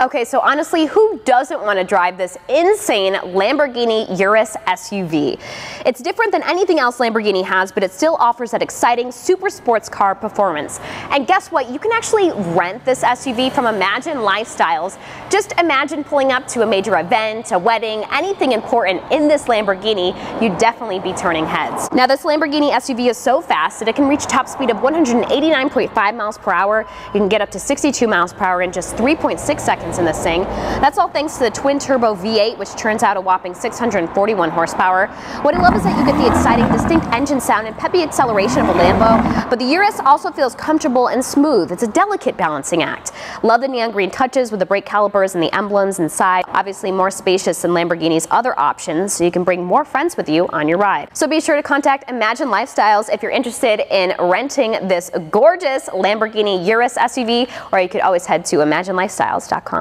Okay, so honestly, who doesn't want to drive this insane Lamborghini Urus SUV? It's different than anything else Lamborghini has, but it still offers that exciting super sports car performance. And guess what? You can actually rent this SUV from Imagine Lifestyles. Just imagine pulling up to a major event, a wedding, anything important in this Lamborghini. You'd definitely be turning heads. Now, this Lamborghini SUV is so fast that it can reach top speed of 189.5 miles per hour. You can get up to 62 miles per hour in just 3.6 seconds in this thing. That's all thanks to the twin-turbo V8, which turns out a whopping 641 horsepower. What I love is that you get the exciting, distinct engine sound and peppy acceleration of a Lambo, but the Urus also feels comfortable and smooth. It's a delicate balancing act. Love the neon green touches with the brake calipers and the emblems inside. Obviously more spacious than Lamborghini's other options, so you can bring more friends with you on your ride. So be sure to contact Imagine Lifestyles if you're interested in renting this gorgeous Lamborghini Urus SUV, or you could always head to ImagineLifestyles.com.